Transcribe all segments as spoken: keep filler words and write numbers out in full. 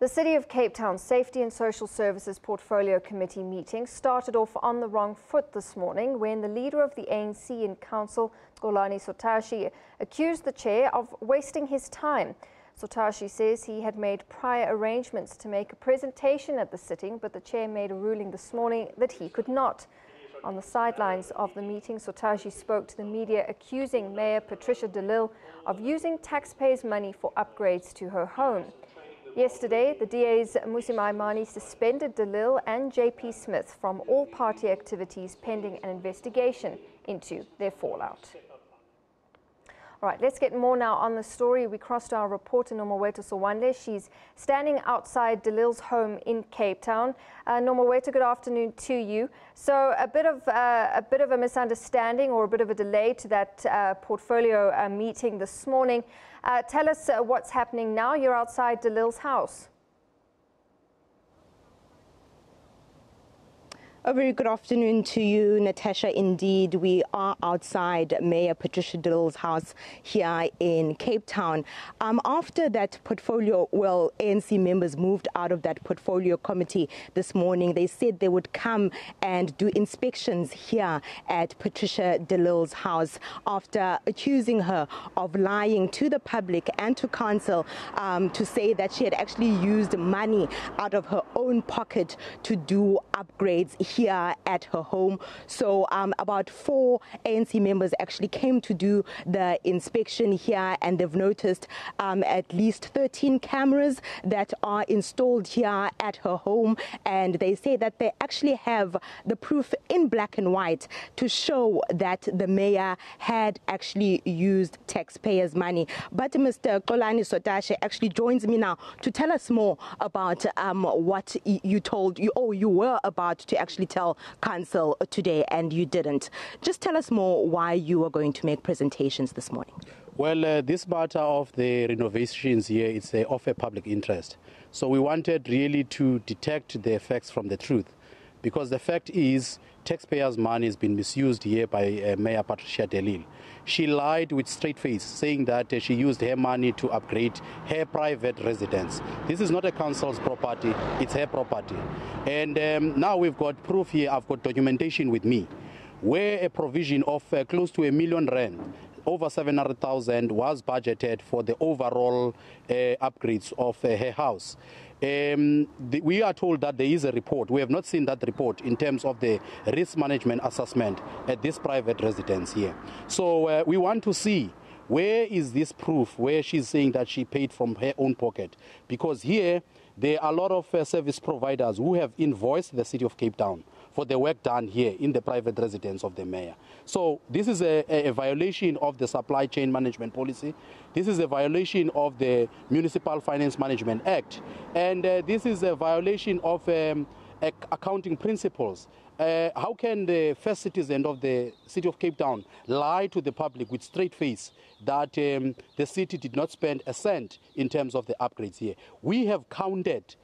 The City of Cape Town's Safety and Social Services Portfolio Committee meeting started off on the wrong foot this morning when the leader of the A N C in council, Xolani Sotashe, accused the chair of wasting his time. Sotashe says he had made prior arrangements to make a presentation at the sitting, but the chair made a ruling this morning that he could not. On the sidelines of the meeting, Sotashe spoke to the media, accusing Mayor Patricia de Lille of using taxpayers' money for upgrades to her home. Yesterday, the D A's Musi Maimane suspended de Lille and J P Smith from all party activities pending an investigation into their fallout. All right, let's get more now on the story. We crossed our reporter, Nomawethu Solwandle. She's standing outside de Lille's home in Cape Town. Uh, Nomawethu, good afternoon to you. So a bit of uh, a bit of a misunderstanding or a bit of a delay to that uh, portfolio uh, meeting this morning. Uh, tell us uh, what's happening now. You're outside de Lille's house. A very good afternoon to you, Natasha. Indeed, we are outside Mayor Patricia de Lille's house here in Cape Town. Um, after that portfolio, well, A N C members moved out of that portfolio committee this morning. They said they would come and do inspections here at Patricia de Lille's house after accusing her of lying to the public and to council um, to say that she had actually used money out of her own pocket to do upgrades here here at her home. So um, about four A N C members actually came to do the inspection here, and they've noticed um, at least thirteen cameras that are installed here at her home, and they say that they actually have the proof in black and white to show that the mayor had actually used taxpayers' money. But Mister Xolani Sotashe actually joins me now to tell us more about um, what you told you or you were about to actually tell council today and you didn't. Just tell us more why you are going to make presentations this morning. Well, uh, this matter of the renovations here is uh, of a public interest. So we wanted really to detect the facts from the truth, because the fact is taxpayers' money has been misused here by uh, Mayor Patricia de Lille. She lied with straight face, saying that uh, she used her money to upgrade her private residence. This is not a council's property, it's her property. And um, now we've got proof here, I've got documentation with me, where a provision of uh, close to a million rand, over seven hundred thousand, was budgeted for the overall uh, upgrades of uh, her house. Um, the, we are told that there is a report. We have not seen that report in terms of the risk management assessment at this private residence here. So uh, we want to see, where is this proof where she's saying that she paid from her own pocket? Because here there are a lot of uh, service providers who have invoiced the City of Cape Town for the work done here in the private residence of the mayor. So this is a, a violation of the supply chain management policy. This is a violation of the Municipal Finance Management Act. And uh, this is a violation of um, accounting principles. Uh, how can the first citizen of the City of Cape Town lie to the public with straight face that um, the city did not spend a cent in terms of the upgrades here? We have counted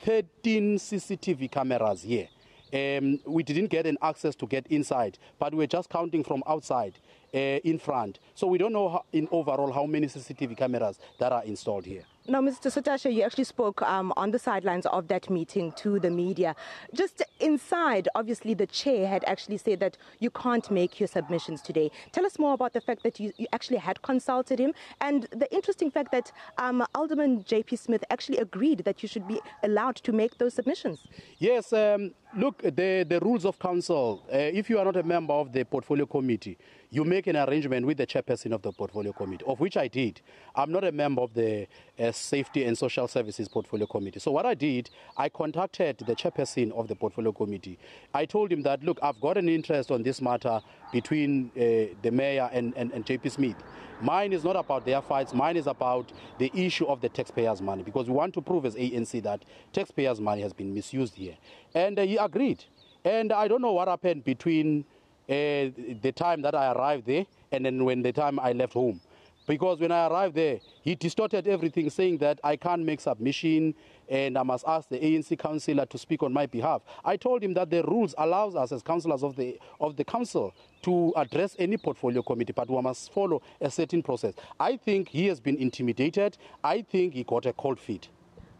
thirteen C C T V cameras here. Um, we didn't get an access to get inside, but we're just counting from outside uh, in front. So we don't know how, in overall how many C C T V cameras that are installed here. Now, Mister Sotashe, you actually spoke um, on the sidelines of that meeting to the media. Just inside, obviously, the chair had actually said that you can't make your submissions today. Tell us more about the fact that you, you actually had consulted him, and the interesting fact that um, Alderman J P Smith actually agreed that you should be allowed to make those submissions. Yes, um, look, the, the rules of council, uh, if you are not a member of the portfolio committee, you make an arrangement with the chairperson of the portfolio committee, of which I did. I'm not a member of the uh, Safety and Social Services Portfolio Committee. So what I did, I contacted the chairperson of the Portfolio Committee. I told him that, look, I've got an interest on this matter between uh, the mayor and, and, and J P Smith. Mine is not about their fights. Mine is about the issue of the taxpayers' money, because we want to prove as A N C that taxpayers' money has been misused here. And uh, he agreed. And I don't know what happened between uh, the time that I arrived there and then when the time I left home. Because when I arrived there, he distorted everything, saying that I can't make submission and I must ask the A N C councillor to speak on my behalf. I told him that the rules allows us as councillors of the, of the council to address any portfolio committee, but we must follow a certain process. I think he has been intimidated. I think he got a cold feet.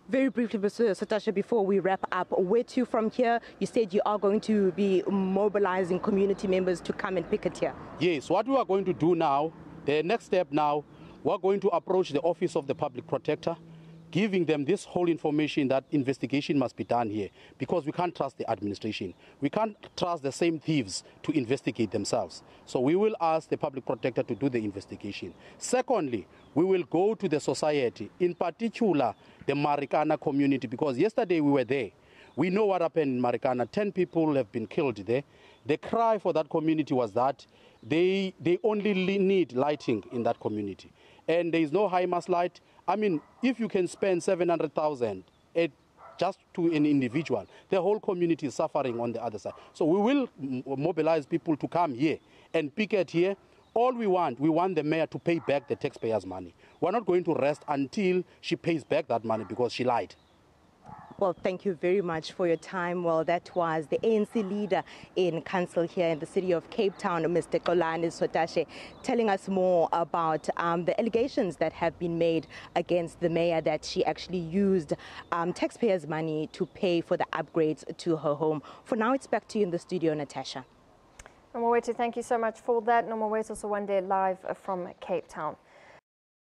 Very briefly, Mister Sotashe, before we wrap up, where to from here? You said you are going to be mobilizing community members to come and picket here. Yes, what we are going to do now, the next step now, we're going to approach the Office of the Public Protector, giving them this whole information that investigation must be done here, because we can't trust the administration. We can't trust the same thieves to investigate themselves. So we will ask the Public Protector to do the investigation. Secondly, we will go to the society, in particular the Marikana community, because yesterday we were there. We know what happened in Marikana. Ten people have been killed there. The cry for that community was that they, they only need lighting in that community. And there is no high-mast light. I mean, if you can spend seven hundred thousand just to an individual, the whole community is suffering on the other side. So we will mobilize people to come here and picket here. All we want, we want the mayor to pay back the taxpayers' money. We're not going to rest until she pays back that money, because she lied. Well, thank you very much for your time. Well, that was the A N C leader in council here in the city of Cape Town, Mister Xolani Sotashe, telling us more about um, the allegations that have been made against the mayor that she actually used um, taxpayers' money to pay for the upgrades to her home. For now, it's back to you in the studio, Natasha. Nomawethu, thank you so much for that. Nomawethu Solwandle live from Cape Town.